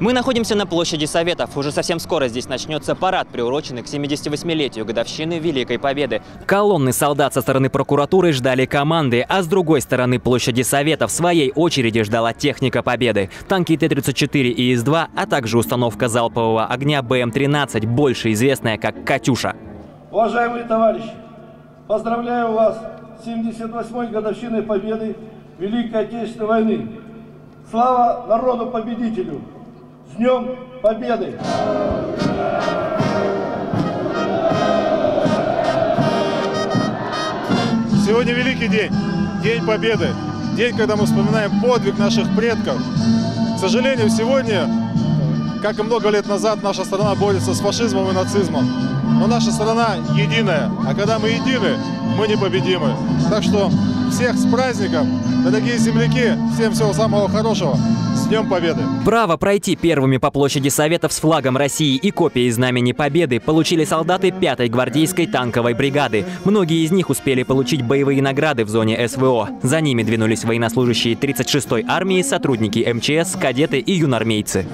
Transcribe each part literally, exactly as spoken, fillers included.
Мы находимся на площади Советов. Уже совсем скоро здесь начнется парад, приуроченный к семидесятивосьмилетию годовщины Великой Победы. Колонны солдат со стороны прокуратуры ждали команды, а с другой стороны площади Советов в своей очереди ждала техника Победы. Танки Т тридцать четыре и С два, а также установка залпового огня БМ тринадцать, больше известная как «Катюша». Уважаемые товарищи, поздравляю вас с семьдесят восьмой годовщиной Победы Великой Отечественной войны. Слава народу-победителю! С Днем Победы! Сегодня великий день, День Победы, день, когда мы вспоминаем подвиг наших предков. К сожалению, сегодня, как и много лет назад, наша страна борется с фашизмом и нацизмом. Но наша страна единая, а когда мы едины, мы непобедимы. Так что всех с праздником, дорогие земляки, всем всего самого хорошего. С Днем Победы! Право пройти первыми по площади Советов с флагом России и копией знамени Победы получили солдаты пятой гвардейской танковой бригады. Многие из них успели получить боевые награды в зоне СВО. За ними двинулись военнослужащие тридцать шестой армии, сотрудники МЧС, кадеты и юнармейцы.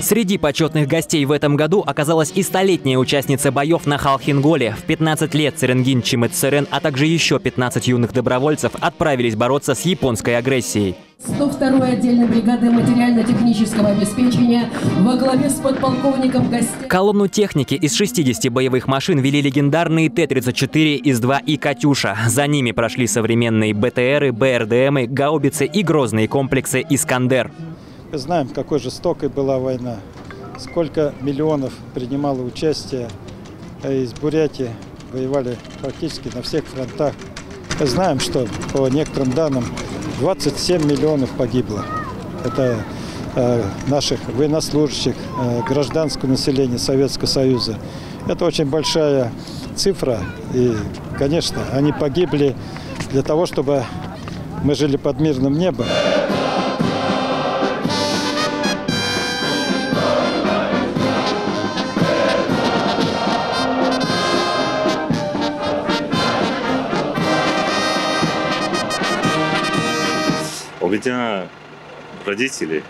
Среди почетных гостей в этом году оказалась и столетняя участница боев на Халхинголе. В пятнадцать лет Церенгин, Чимыцэрэн, а также еще пятнадцать юных добровольцев отправились бороться с японской агрессией. сто второй отдельной бригады материально-технического обеспечения во главе с подполковником гостей. Колонну техники из шестидесяти боевых машин вели легендарные Т тридцать четыре, С два и «Катюша». За ними прошли современные БТРы, БРДМы, гаубицы и грозные комплексы «Искандер». Мы знаем, какой жестокой была война, сколько миллионов принимало участие из Бурятии, воевали практически на всех фронтах. Мы знаем, что по некоторым данным двадцать семь миллионов погибло. Это э, наших военнослужащих, э, гражданского населения Советского Союза. Это очень большая цифра, и, конечно, они погибли для того, чтобы мы жили под мирным небом. Ведь родители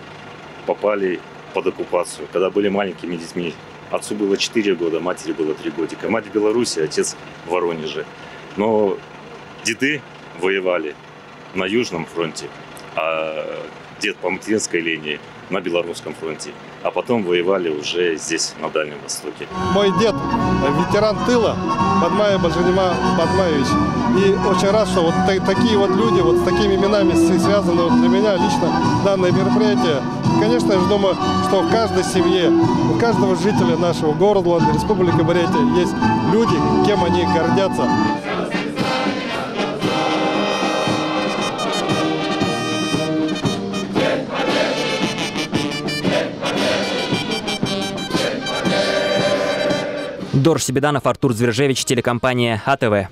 попали под оккупацию, когда были маленькими детьми. Отцу было четыре года, матери было три годика. Мать в Беларуси, отец в Воронеже. Но деды воевали на Южном фронте, а дед по материнской линии на Белорусском фронте. А потом воевали уже здесь, на Дальнем Востоке. Мой дед ветеран тыла, Бадмаев Баженима Бадмаевич. И очень рад, что вот такие вот люди, вот с такими именами связаны вот для меня лично данное мероприятие. Конечно, я же думаю, что в каждой семье, у каждого жителя нашего города, Республики Бурятия, есть люди, кем они гордятся. Дорж Сибиданов, Артур Звержевич, телекомпания А Т В.